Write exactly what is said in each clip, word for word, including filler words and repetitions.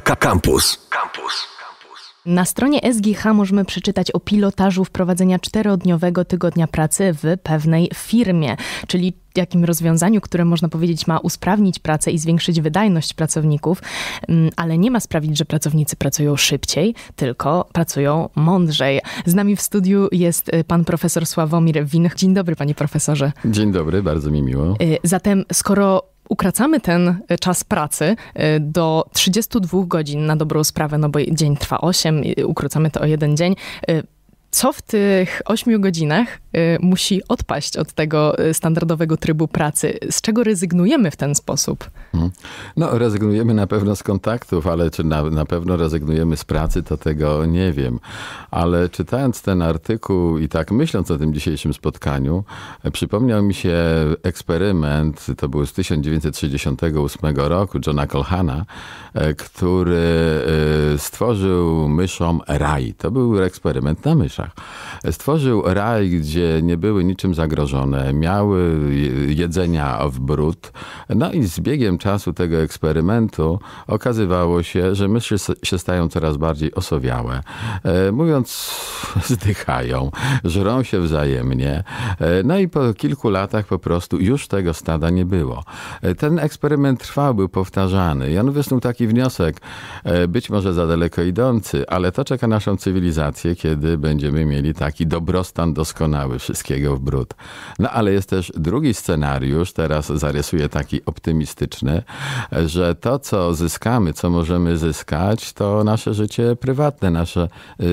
Kampus. Kampus. Na stronie S G H możemy przeczytać o pilotażu wprowadzenia czterodniowego tygodnia pracy w pewnej firmie, czyli jakim rozwiązaniu, które można powiedzieć ma usprawnić pracę i zwiększyć wydajność pracowników, ale nie ma sprawić, że pracownicy pracują szybciej, tylko pracują mądrzej. Z nami w studiu jest pan profesor Sławomir Winch. Dzień dobry, panie profesorze. Dzień dobry, bardzo mi miło. Zatem skoro ukracamy ten czas pracy do trzydziestu dwóch godzin na dobrą sprawę, no bo dzień trwa osiem, ukrócamy to o jeden dzień. Co w tych ośmiu godzinach musi odpaść od tego standardowego trybu pracy? Z czego rezygnujemy w ten sposób? No, rezygnujemy na pewno z kontaktów, ale czy na, na pewno rezygnujemy z pracy, to tego nie wiem. Ale czytając ten artykuł i tak myśląc o tym dzisiejszym spotkaniu, przypomniał mi się eksperyment, to był z tysiąc dziewięćset sześćdziesiątego ósmego roku, Johna Calhouna, który stworzył myszom raj. To był eksperyment na myszach. Stworzył raj, gdzie nie były niczym zagrożone, miały jedzenia w bród. No i z biegiem czasu tego eksperymentu okazywało się, że myszy się stają coraz bardziej osowiałe. Mówiąc, zdychają, żrą się wzajemnie. No i po kilku latach po prostu już tego stada nie było. Ten eksperyment trwał, był powtarzany. I on wysnuł taki wniosek, być może za daleko idący, ale to czeka naszą cywilizację, kiedy będziemy mieli taki dobrostan doskonały, wszystkiego w bród. No ale jest też drugi scenariusz, teraz zarysuję taki optymistyczny, że to, co zyskamy, co możemy zyskać, to nasze życie prywatne, nasze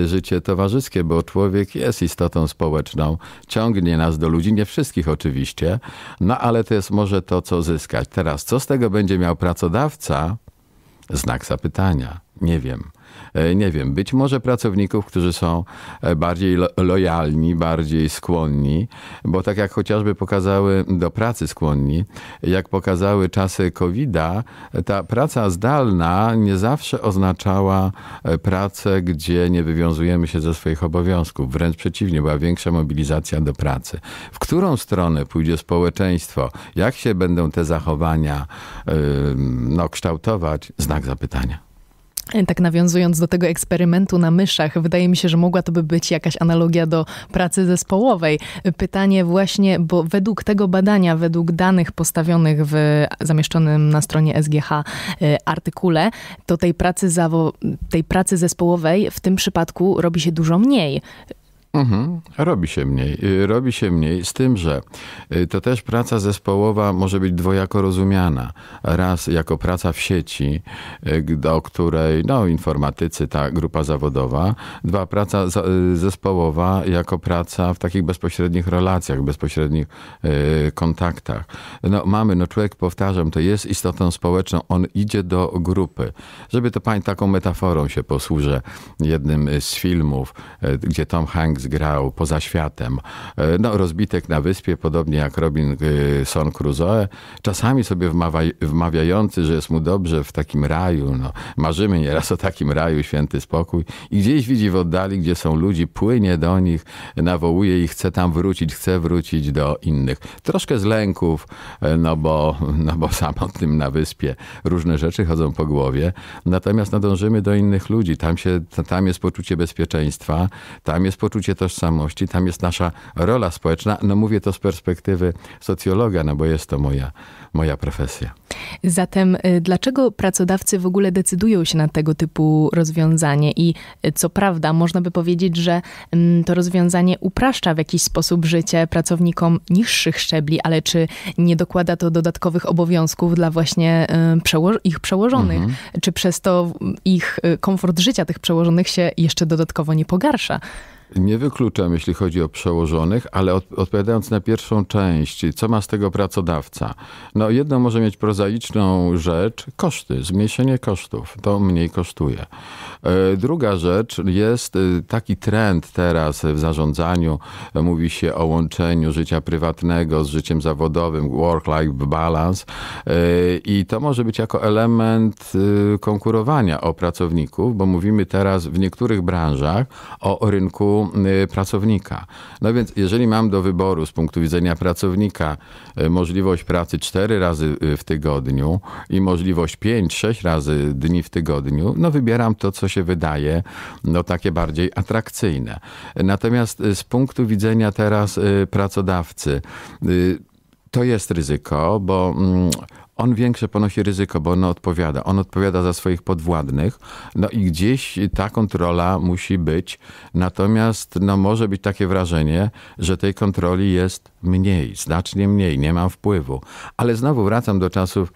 życie towarzyskie, bo człowiek jest istotą społeczną, ciągnie nas do ludzi, nie wszystkich oczywiście, no ale to jest może to, co zyskać. Teraz, co z tego będzie miał pracodawca? Znak zapytania. Nie wiem. Nie wiem, być może pracowników, którzy są bardziej lo- lojalni, bardziej skłonni, bo tak jak chociażby pokazały do pracy skłonni, jak pokazały czasy kowida, ta praca zdalna nie zawsze oznaczała pracę, gdzie nie wywiązujemy się ze swoich obowiązków. Wręcz przeciwnie, była większa mobilizacja do pracy. W którą stronę pójdzie społeczeństwo? Jak się będą te zachowania yy, no, kształtować? Znak zapytania. Tak nawiązując do tego eksperymentu na myszach, wydaje mi się, że mogła to by być jakaś analogia do pracy zespołowej. Pytanie właśnie, bo według tego badania, według danych postawionych w zamieszczonym na stronie S G H artykule, to tej pracy, zawo- tej pracy zespołowej w tym przypadku robi się dużo mniej. Mhm. Robi się mniej. Robi się mniej, z tym, że to też praca zespołowa może być dwojako rozumiana. Raz jako praca w sieci, do której no, informatycy, ta grupa zawodowa. Dwa, praca zespołowa jako praca w takich bezpośrednich relacjach, bezpośrednich kontaktach. No, mamy, no człowiek, powtarzam, to jest istotą społeczną. On idzie do grupy. Żeby to pani taką metaforą się posłużę, jednym z filmów, gdzie Tom Hanks grał poza światem. No, rozbitek na wyspie, podobnie jak Robin Son Cruzoe. Czasami sobie wmawia, wmawiający, że jest mu dobrze w takim raju. No, marzymy nieraz o takim raju, święty spokój. I gdzieś widzi w oddali, gdzie są ludzi, płynie do nich, nawołuje i chce tam wrócić, chce wrócić do innych. Troszkę z lęków, no bo, no bo samotnym na wyspie różne rzeczy chodzą po głowie. Natomiast nadążymy do innych ludzi. Tam, się, tam jest poczucie bezpieczeństwa, tam jest poczucie tożsamości, tam jest nasza rola społeczna. No mówię to z perspektywy socjologa, no bo jest to moja, moja profesja. Zatem dlaczego pracodawcy w ogóle decydują się na tego typu rozwiązanie? I co prawda można by powiedzieć, że to rozwiązanie upraszcza w jakiś sposób życie pracownikom niższych szczebli, ale czy nie dokłada to dodatkowych obowiązków dla właśnie przeło- ich przełożonych? Mhm. Czy przez to ich komfort życia tych przełożonych się jeszcze dodatkowo nie pogarsza? Nie wykluczam, jeśli chodzi o przełożonych, ale od, odpowiadając na pierwszą część, co ma z tego pracodawca? No jedno może mieć prozaiczną rzecz, koszty, zmniejszenie kosztów, to mniej kosztuje. Druga rzecz, jest taki trend teraz w zarządzaniu, mówi się o łączeniu życia prywatnego z życiem zawodowym, work-life balance i to może być jako element konkurowania o pracowników, bo mówimy teraz w niektórych branżach o rynku wyboru pracownika. No więc jeżeli mam do wyboru z punktu widzenia pracownika możliwość pracy cztery razy w tygodniu i możliwość pięć, sześć razy dni w tygodniu, no wybieram to, co się wydaje, no takie bardziej atrakcyjne. Natomiast z punktu widzenia teraz pracodawcy, to jest ryzyko, bo on większe ponosi ryzyko, bo on odpowiada. On odpowiada za swoich podwładnych. No i gdzieś ta kontrola musi być. Natomiast no, może być takie wrażenie, że tej kontroli jest mniej, znacznie mniej. Nie mam wpływu. Ale znowu wracam do czasów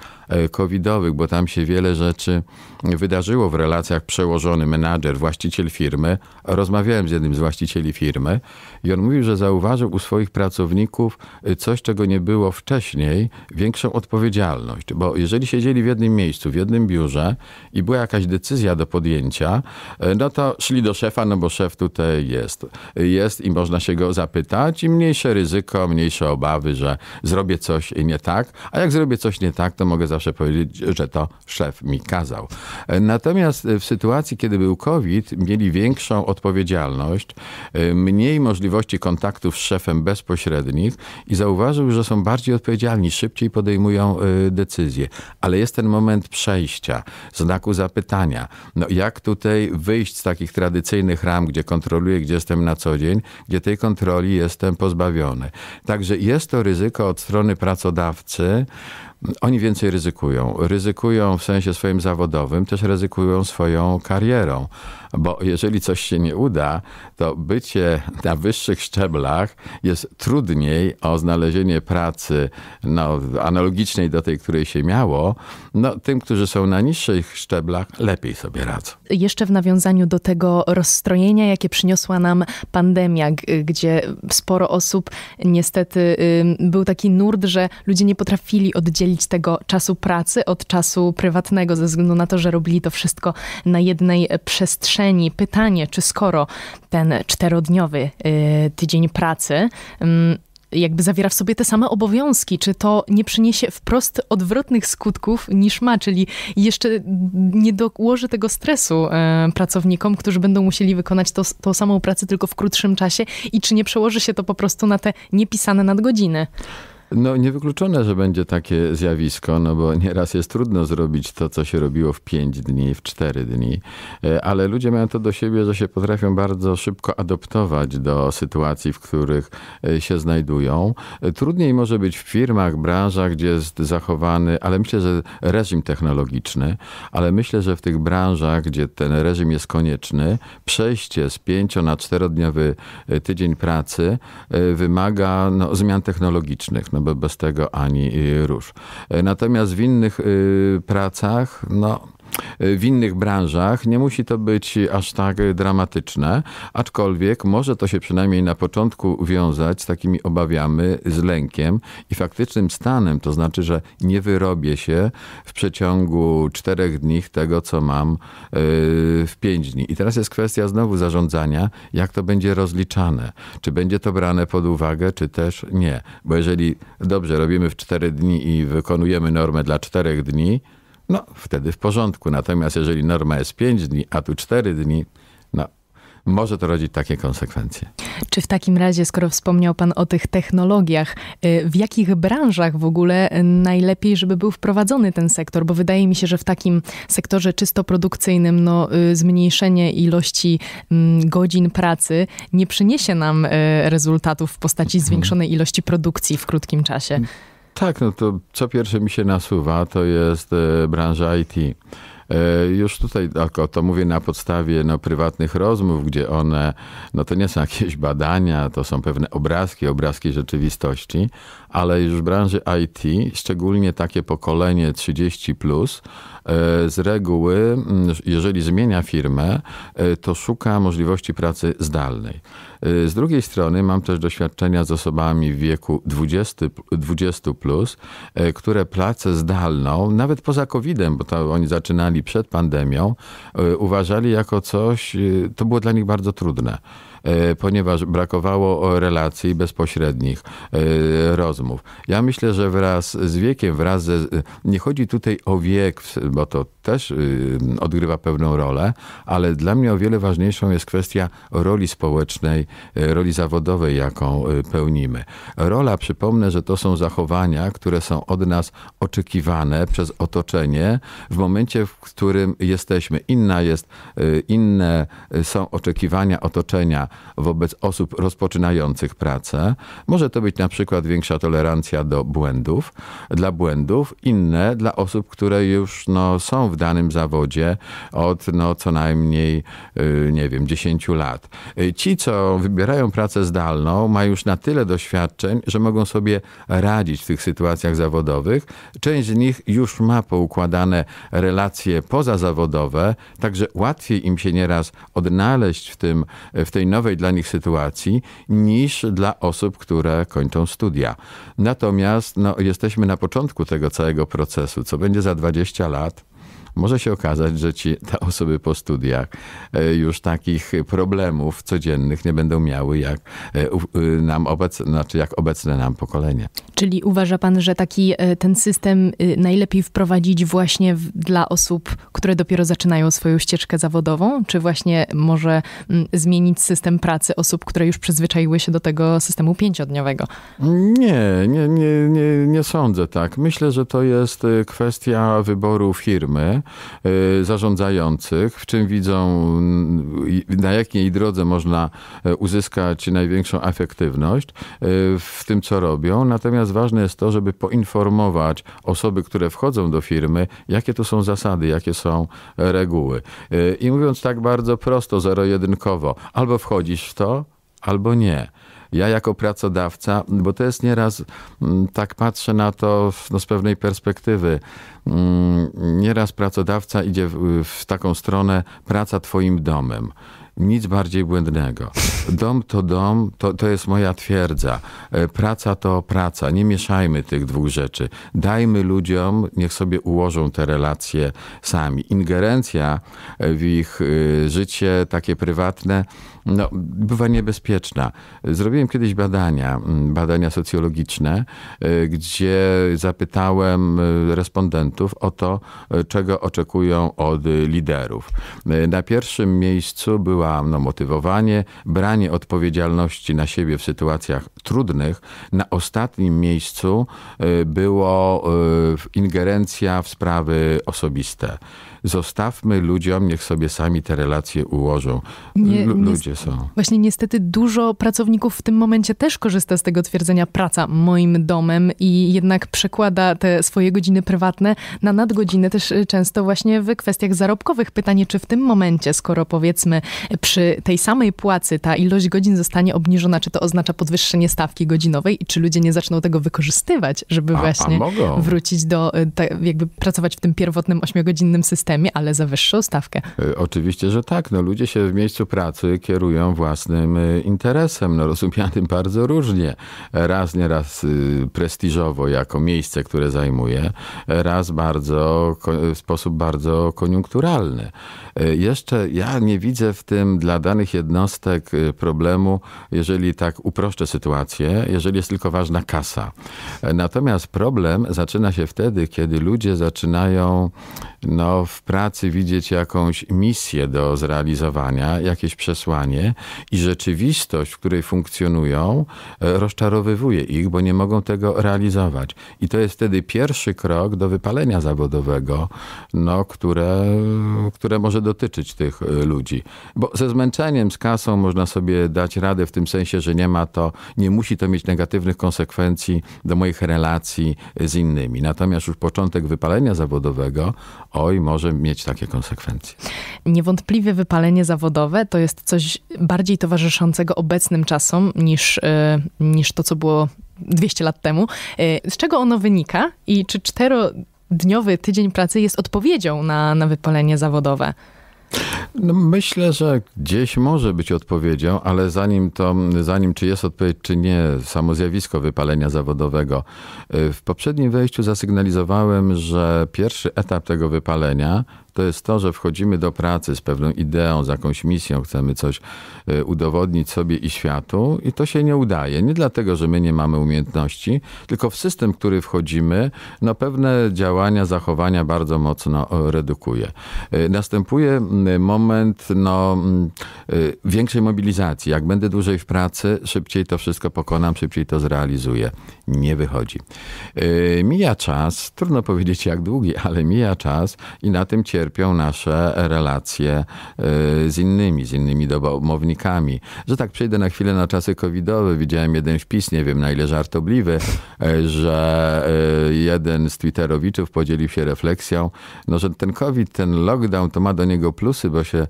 covidowych, bo tam się wiele rzeczy wydarzyło w relacjach przełożony, menadżer, właściciel firmy. Rozmawiałem z jednym z właścicieli firmy i on mówił, że zauważył u swoich pracowników coś, czego nie było wcześniej, większą odpowiedzialność. Bo jeżeli siedzieli w jednym miejscu, w jednym biurze i była jakaś decyzja do podjęcia, no to szli do szefa, no bo szef tutaj jest. Jest i można się go zapytać i mniejsze ryzyko, mniejsze obawy, że zrobię coś nie tak, a jak zrobię coś nie tak, to mogę zawsze powiedzieć, że to szef mi kazał. Natomiast w sytuacji, kiedy był COVID, mieli większą odpowiedzialność, mniej możliwości kontaktów z szefem bezpośrednich i zauważył, że są bardziej odpowiedzialni, szybciej podejmują decyzje. Ale jest ten moment przejścia, znaku zapytania. No jak tutaj wyjść z takich tradycyjnych ram, gdzie kontroluję, gdzie jestem na co dzień, gdzie tej kontroli jestem pozbawiony. Także jest to ryzyko od strony pracodawcy. Oni więcej ryzykują. Ryzykują w sensie swoim zawodowym, też ryzykują swoją karierą. Bo jeżeli coś się nie uda, to bycie na wyższych szczeblach jest trudniej o znalezienie pracy no, analogicznej do tej, której się miało. No, tym, którzy są na niższych szczeblach, lepiej sobie radzą. Jeszcze w nawiązaniu do tego rozstrojenia, jakie przyniosła nam pandemia, gdzie sporo osób niestety był taki nurt, że ludzie nie potrafili oddzielić tego czasu pracy od czasu prywatnego, ze względu na to, że robili to wszystko na jednej przestrzeni. Pytanie, czy skoro ten czterodniowy y, tydzień pracy y, jakby zawiera w sobie te same obowiązki, czy to nie przyniesie wprost odwrotnych skutków niż ma, czyli jeszcze nie dołoży tego stresu y, pracownikom, którzy będą musieli wykonać to, tą samą pracę tylko w krótszym czasie i czy nie przełoży się to po prostu na te niepisane nadgodziny? No niewykluczone, że będzie takie zjawisko, no bo nieraz jest trudno zrobić to, co się robiło w pięć dni, w cztery dni, ale ludzie mają to do siebie, że się potrafią bardzo szybko adoptować do sytuacji, w których się znajdują. Trudniej może być w firmach, branżach, gdzie jest zachowany, ale myślę, że reżim technologiczny, ale myślę, że w tych branżach, gdzie ten reżim jest konieczny, przejście z pięcio na czterodniowy tydzień pracy wymaga no, zmian technologicznych. No bo bez tego ani rusz. Natomiast w innych y, pracach, no w innych branżach nie musi to być aż tak dramatyczne, aczkolwiek może to się przynajmniej na początku wiązać z takimi obawiami, z lękiem i faktycznym stanem, to znaczy, że nie wyrobię się w przeciągu czterech dni tego, co mam w pięć dni. I teraz jest kwestia znowu zarządzania, jak to będzie rozliczane. Czy będzie to brane pod uwagę, czy też nie. Bo jeżeli dobrze robimy w cztery dni i wykonujemy normę dla czterech dni, no, wtedy w porządku. Natomiast jeżeli norma jest pięć dni, a tu cztery dni, no, może to rodzić takie konsekwencje. Czy w takim razie, skoro wspomniał pan o tych technologiach, w jakich branżach w ogóle najlepiej, żeby był wprowadzony ten sektor? Bo wydaje mi się, że w takim sektorze czysto produkcyjnym no, zmniejszenie ilości godzin pracy nie przyniesie nam rezultatów w postaci zwiększonej ilości produkcji w krótkim czasie. Tak, no to co pierwsze mi się nasuwa, to jest branża I T. Już tutaj to mówię na podstawie no, prywatnych rozmów, gdzie one, no to nie są jakieś badania, to są pewne obrazki, obrazki rzeczywistości, ale już w branży I T, szczególnie takie pokolenie trzydzieści plus, z reguły, jeżeli zmienia firmę, to szuka możliwości pracy zdalnej. Z drugiej strony mam też doświadczenia z osobami w wieku dwudziestu plus, które pracę zdalną, nawet poza kowidem, bo to oni zaczynali przed pandemią, uważali jako coś, to było dla nich bardzo trudne. ponieważ brakowało relacji bezpośrednich, rozmów. Ja myślę, że wraz z wiekiem, wraz ze... Nie chodzi tutaj o wiek, bo to też odgrywa pewną rolę, ale dla mnie o wiele ważniejszą jest kwestia roli społecznej, roli zawodowej, jaką pełnimy. Rola, przypomnę, że to są zachowania, które są od nas oczekiwane przez otoczenie w momencie, w którym jesteśmy. Inna jest, inne są oczekiwania otoczenia wobec osób rozpoczynających pracę. Może to być na przykład większa tolerancja do błędów, dla błędów, inne dla osób, które już no, są w danym zawodzie od no, co najmniej, nie wiem, dziesięciu lat. Ci, co wybierają pracę zdalną, mają już na tyle doświadczeń, że mogą sobie radzić w tych sytuacjach zawodowych. Część z nich już ma poukładane relacje pozazawodowe, także łatwiej im się nieraz odnaleźć w tym, w tej nowej dla nich sytuacji niż dla osób, które kończą studia. Natomiast no, jesteśmy na początku tego całego procesu, co będzie za dwadzieścia lat. Może się okazać, że ci, te osoby po studiach już takich problemów codziennych nie będą miały jak, nam obecne, znaczy jak obecne nam pokolenie. Czyli uważa pan, że taki ten system najlepiej wprowadzić właśnie dla osób, które dopiero zaczynają swoją ścieżkę zawodową? Czy właśnie może zmienić system pracy osób, które już przyzwyczaiły się do tego systemu pięciodniowego? Nie, nie, nie, nie, nie sądzę tak. Myślę, że to jest kwestia wyboru firmy, zarządzających, w czym widzą, na jakiej drodze można uzyskać największą efektywność w tym, co robią. Natomiast ważne jest to, żeby poinformować osoby, które wchodzą do firmy, jakie to są zasady, jakie są reguły. I mówiąc tak bardzo prosto, zero-jedynkowo, albo wchodzisz w to, albo nie. Ja jako pracodawca, bo to jest nieraz, tak patrzę na to no, z pewnej perspektywy, nieraz pracodawca idzie w, w taką stronę, praca twoim domem. Nic bardziej błędnego. Dom to dom, to, to jest moja twierdza. Praca to praca. Nie mieszajmy tych dwóch rzeczy. Dajmy ludziom, niech sobie ułożą te relacje sami. Ingerencja w ich życie takie prywatne no, bywa niebezpieczna. Zrobiłem kiedyś badania, badania socjologiczne, gdzie zapytałem respondentów o to, czego oczekują od liderów. Na pierwszym miejscu była No, motywowanie, branie odpowiedzialności na siebie w sytuacjach trudnych. Na ostatnim miejscu było ingerencja w sprawy osobiste. Zostawmy ludziom, niech sobie sami te relacje ułożą. Nie, Ludzie są. Właśnie niestety dużo pracowników w tym momencie też korzysta z tego twierdzenia praca moim domem i jednak przekłada te swoje godziny prywatne na nadgodziny też często właśnie w kwestiach zarobkowych. Pytanie, czy w tym momencie, skoro powiedzmy przy tej samej płacy ta ilość godzin zostanie obniżona, czy to oznacza podwyższenie stawki godzinowej i czy ludzie nie zaczną tego wykorzystywać, żeby a, właśnie a wrócić do, jakby pracować w tym pierwotnym ośmiogodzinnym systemie, ale za wyższą stawkę. Oczywiście, że tak. No, ludzie się w miejscu pracy kierują własnym interesem, no, rozumianym bardzo różnie. Raz nieraz prestiżowo jako miejsce, które zajmuje, raz bardzo, w sposób bardzo koniunkturalny. Jeszcze ja nie widzę w tym dla danych jednostek problemu, jeżeli tak uproszczę sytuację, jeżeli jest tylko ważna kasa. Natomiast problem zaczyna się wtedy, kiedy ludzie zaczynają no, w pracy widzieć jakąś misję do zrealizowania, jakieś przesłanie i rzeczywistość, w której funkcjonują, rozczarowywuje ich, bo nie mogą tego realizować. I to jest wtedy pierwszy krok do wypalenia zawodowego, no, które, które może dotyczyć tych ludzi. Bo ze zmęczeniem, z kasą można sobie dać radę w tym sensie, że nie ma to, nie musi to mieć negatywnych konsekwencji do moich relacji z innymi. Natomiast już początek wypalenia zawodowego, oj, może mieć takie konsekwencje. Niewątpliwie wypalenie zawodowe to jest coś bardziej towarzyszącego obecnym czasom niż, yy, niż to, co było dwieście lat temu. Yy, z czego ono wynika i czy czterodniowy tydzień pracy jest odpowiedzią na, na wypalenie zawodowe? No myślę, że gdzieś może być odpowiedzią, ale zanim to, zanim czy jest odpowiedź, czy nie, samo zjawisko wypalenia zawodowego. W poprzednim wejściu zasygnalizowałem, że pierwszy etap tego wypalenia to jest to, że wchodzimy do pracy z pewną ideą, z jakąś misją, chcemy coś udowodnić sobie i światu i to się nie udaje. Nie dlatego, że my nie mamy umiejętności, tylko w system, w który wchodzimy, no pewne działania, zachowania bardzo mocno redukuje. Następuje moment no, większej mobilizacji. Jak będę dłużej w pracy, szybciej to wszystko pokonam, szybciej to zrealizuję. Nie wychodzi. Mija czas, trudno powiedzieć jak długi, ale mija czas i na tym cierpią nasze relacje z innymi, z innymi domownikami. Że tak przejdę na chwilę na czasy covidowe, widziałem jeden wpis, nie wiem na ile żartobliwy, że jeden z twitterowiczów podzielił się refleksją, no, że ten COVID, ten lockdown to ma do niego plusy, bo się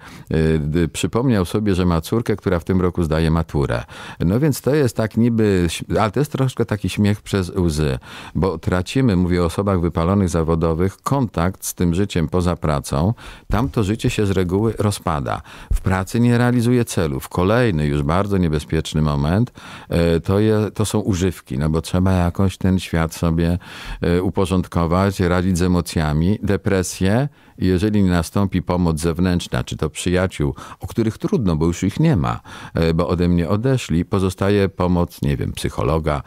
przypomniał sobie, że ma córkę, która w tym roku zdaje maturę. No więc to jest tak niby, ale to jest troszkę taki śmiech przez łzy, bo tracimy, mówię o osobach wypalonych zawodowych, kontakt z tym życiem poza pracą. Tam to życie się z reguły rozpada. W pracy nie realizuje celów. Kolejny już bardzo niebezpieczny moment to, je, to są używki, no bo trzeba jakoś ten świat sobie uporządkować, radzić z emocjami, depresję. Jeżeli nie nastąpi pomoc zewnętrzna, czy to przyjaciół, o których trudno, bo już ich nie ma, bo ode mnie odeszli, pozostaje pomoc, nie wiem, psychologa,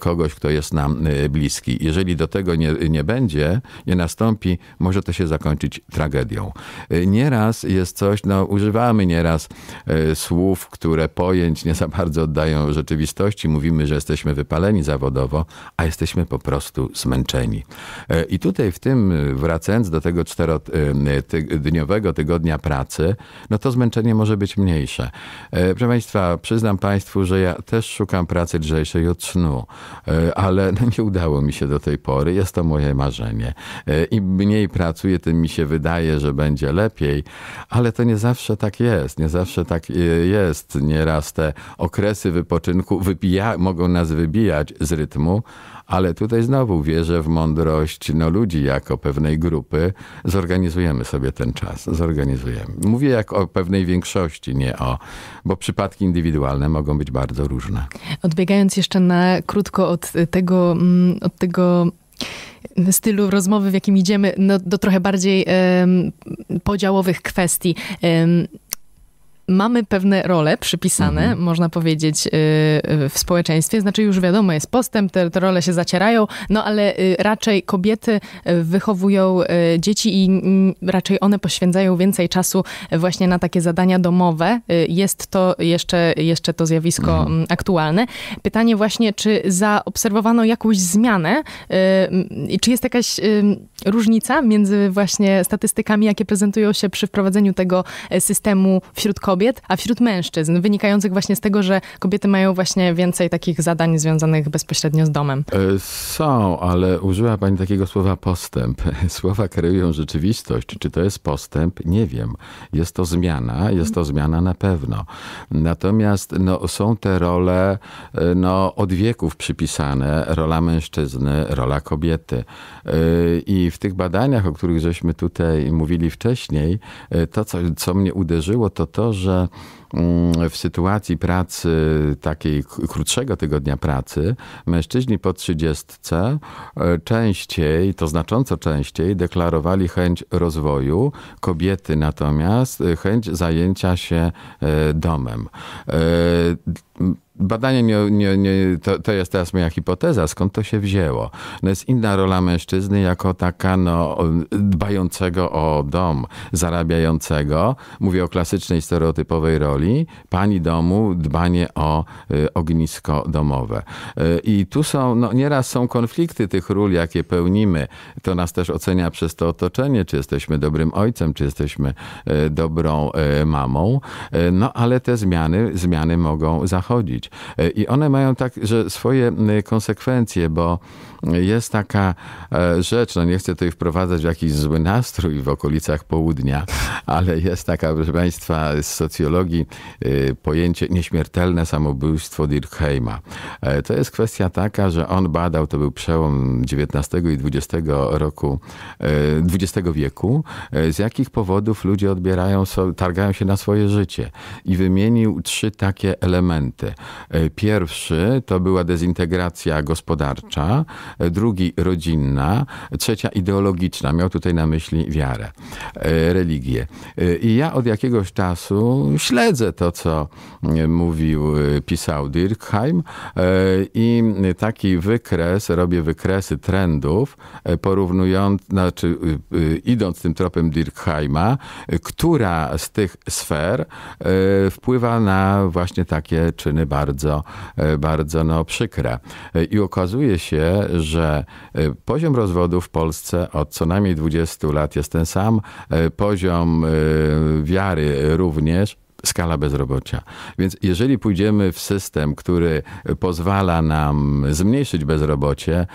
kogoś, kto jest nam bliski. Jeżeli do tego nie, nie będzie, nie nastąpi, może to się zakończyć tragedią. Nieraz jest coś, no używamy nieraz słów, które pojęć nie za bardzo oddają rzeczywistości. Mówimy, że jesteśmy wypaleni zawodowo, a jesteśmy po prostu zmęczeni. I tutaj w tym, wracając do tego cztero dniowego tygodnia pracy, no to zmęczenie może być mniejsze. Proszę Państwa, przyznam Państwu, że ja też szukam pracy lżejszej od snu, ale nie udało mi się do tej pory. Jest to moje marzenie. Im mniej pracuję, tym mi się wydaje, że będzie lepiej, ale to nie zawsze tak jest. Nie zawsze tak jest. Nieraz te okresy wypoczynku wybija- mogą nas wybijać z rytmu, ale tutaj znowu wierzę w mądrość no, ludzi jako pewnej grupy. Zorganizujemy sobie ten czas. Zorganizujemy. Mówię jak o pewnej większości, nie o... Bo przypadki indywidualne mogą być bardzo różne. Odbiegając jeszcze na krótko od tego... Od tego... stylu rozmowy, w jakim idziemy, no, do trochę bardziej um, podziałowych kwestii. Um, mamy pewne role przypisane, mhm. można powiedzieć, y, y, w społeczeństwie. Znaczy już wiadomo, jest postęp, te, te role się zacierają, no ale y, raczej kobiety wychowują y, dzieci i y, raczej one poświęcają więcej czasu właśnie na takie zadania domowe. Y, jest to jeszcze, jeszcze to zjawisko mhm. aktualne. Pytanie właśnie, czy zaobserwowano jakąś zmianę i y, czy jest jakaś y, różnica między właśnie statystykami, jakie prezentują się przy wprowadzeniu tego systemu wśród kobiet, kobiet, a wśród mężczyzn, wynikających właśnie z tego, że kobiety mają właśnie więcej takich zadań związanych bezpośrednio z domem. Są, ale użyła Pani takiego słowa postęp. Słowa kreują rzeczywistość. Czy to jest postęp? Nie wiem. Jest to zmiana, jest to zmiana na pewno. Natomiast no, są te role no, od wieków przypisane. Rola mężczyzny, rola kobiety. I w tych badaniach, o których żeśmy tutaj mówili wcześniej, to, co, co mnie uderzyło, to to, że w sytuacji pracy, takiej krótszego tygodnia pracy, mężczyźni po trzydziestce częściej, to znacząco częściej, deklarowali chęć rozwoju, kobiety natomiast chęć zajęcia się domem. Badanie nie, nie, nie, to, to jest teraz moja hipoteza, skąd to się wzięło. No jest inna rola mężczyzny jako taka no, dbającego o dom, zarabiającego. Mówię o klasycznej, stereotypowej roli. Pani domu, dbanie o y, ognisko domowe. Y, I tu są, no, nieraz są konflikty tych ról, jakie pełnimy. To nas też ocenia przez to otoczenie, czy jesteśmy dobrym ojcem, czy jesteśmy y, dobrą y, mamą. Y, no ale te zmiany, zmiany mogą zachodzić. I one mają tak, że swoje konsekwencje, bo jest taka rzecz, no nie chcę tutaj wprowadzać w jakiś zły nastrój w okolicach południa, ale jest taka, proszę Państwa, z socjologii pojęcie nieśmiertelne samobójstwo Durkheima. To jest kwestia taka, że on badał, to był przełom dziewiętnastego i dwudziestego roku, dwudziestego wieku, z jakich powodów ludzie odbierają, targają się na swoje życie. I wymienił trzy takie elementy. elementy. Pierwszy to była dezintegracja gospodarcza, drugi rodzinna, trzecia ideologiczna. Miał tutaj na myśli wiarę, religię. I ja od jakiegoś czasu śledzę to, co mówił, pisał Durkheim i taki wykres, robię wykresy trendów, porównując, znaczy idąc tym tropem Durkheima, która z tych sfer wpływa na właśnie takie czyny bardzo, bardzo no, przykre. I okazuje się, że poziom rozwodu w Polsce od co najmniej dwudziestu lat jest ten sam, poziom wiary również, skala bezrobocia. Więc jeżeli pójdziemy w system, który pozwala nam zmniejszyć bezrobocie,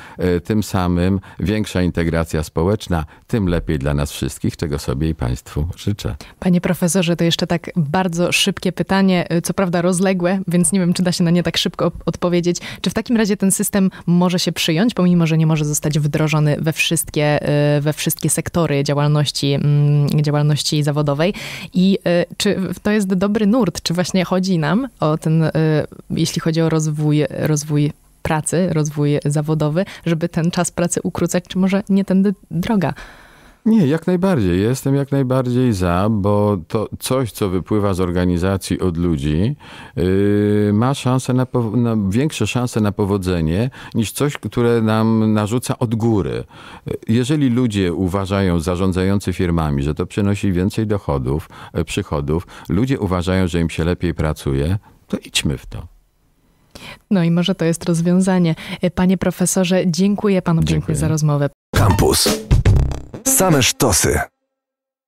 tym samym większa integracja społeczna, tym lepiej dla nas wszystkich, czego sobie i Państwu życzę. Panie profesorze, to jeszcze tak bardzo szybkie pytanie, co prawda rozległe, więc nie wiem, czy da się na nie tak szybko odpowiedzieć. Czy w takim razie ten system może się przyjąć, pomimo że nie może zostać wdrożony we wszystkie, we wszystkie sektory działalności, działalności zawodowej? I czy to jest dobry nurt, czy właśnie chodzi nam o ten, jeśli chodzi o rozwój, rozwój pracy, rozwój zawodowy, żeby ten czas pracy ukrócać, czy może nie tędy droga? Nie, jak najbardziej. Jestem jak najbardziej za, bo to coś, co wypływa z organizacji od ludzi, yy, ma szansę na, na większe szanse na powodzenie niż coś, które nam narzuca od góry. Jeżeli ludzie uważają, zarządzający firmami, że to przynosi więcej dochodów, przychodów, ludzie uważają, że im się lepiej pracuje, to idźmy w to. No i może to jest rozwiązanie. Panie profesorze, dziękuję panu. Dziękuję, dziękuję za rozmowę. Kampus. Same sztosy.